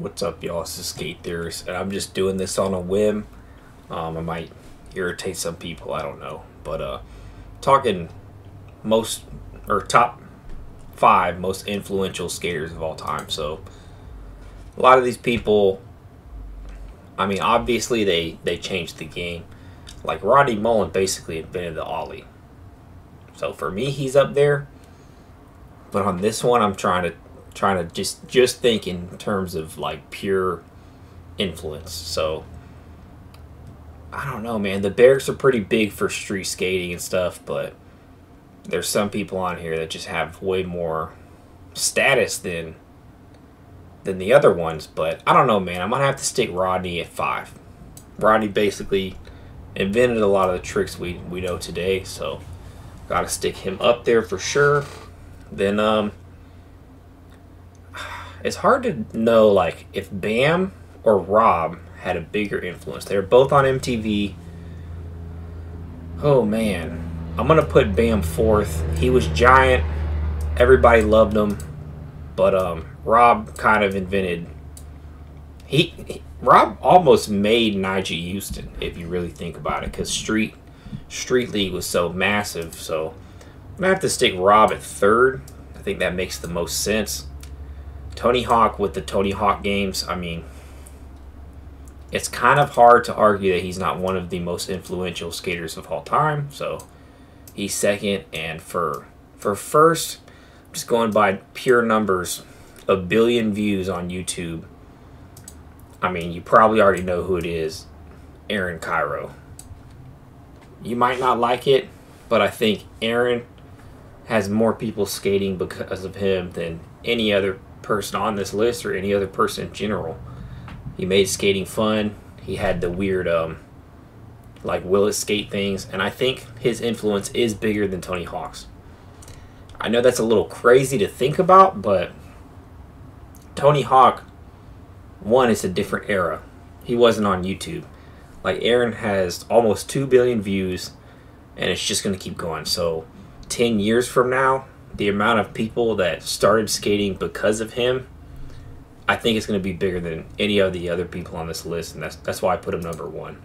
What's up, y'all? It's the Skate Theorist, and I'm just doing this on a whim. I might irritate some people, I don't know, but talking top 5 most influential skaters of all time. So a lot of these people, I mean, obviously they changed the game. Like Rodney Mullen basically invented the ollie, so for me he's up there. But on this one, I'm trying to just think in terms of like pure influence. So I don't know, man. The barracks are pretty big for street skating and stuff, but there's some people on here that just have way more status than the other ones. But I don't know, man. I'm gonna have to stick Rodney at 5. Rodney basically invented a lot of the tricks we know today, so gotta stick him up there for sure. Then it's hard to know, like, if Bam or Rob had a bigger influence. They're both on MTV. Oh, man. I'm going to put Bam 4th. He was giant. Everybody loved him. But Rob kind of invented... Rob almost made Nyjah Houston, if you really think about it, because Street League was so massive. So I'm going to have to stick Rob at 3rd. I think that makes the most sense. Tony Hawk with the Tony Hawk games, I mean, it's kind of hard to argue that he's not one of the most influential skaters of all time, so he's 2nd. And for 1st, I'm just going by pure numbers, a billion views on YouTube. I mean, you probably already know who it is, Aaron Kyro. You might not like it, but I think Aaron has more people skating because of him than any other person on this list or any other person in general. He made skating fun. He had the weird like Willis skate things, and I think his influence is bigger than Tony Hawk's. I know that's a little crazy to think about, but Tony Hawk, one, is a different era. He wasn't on YouTube. Like, Aaron has almost 2 billion views, and it's just going to keep going. So 10 years from now, the amount of people that started skating because of him, I think it's going to be bigger than any of the other people on this list, and that's why I put him number 1.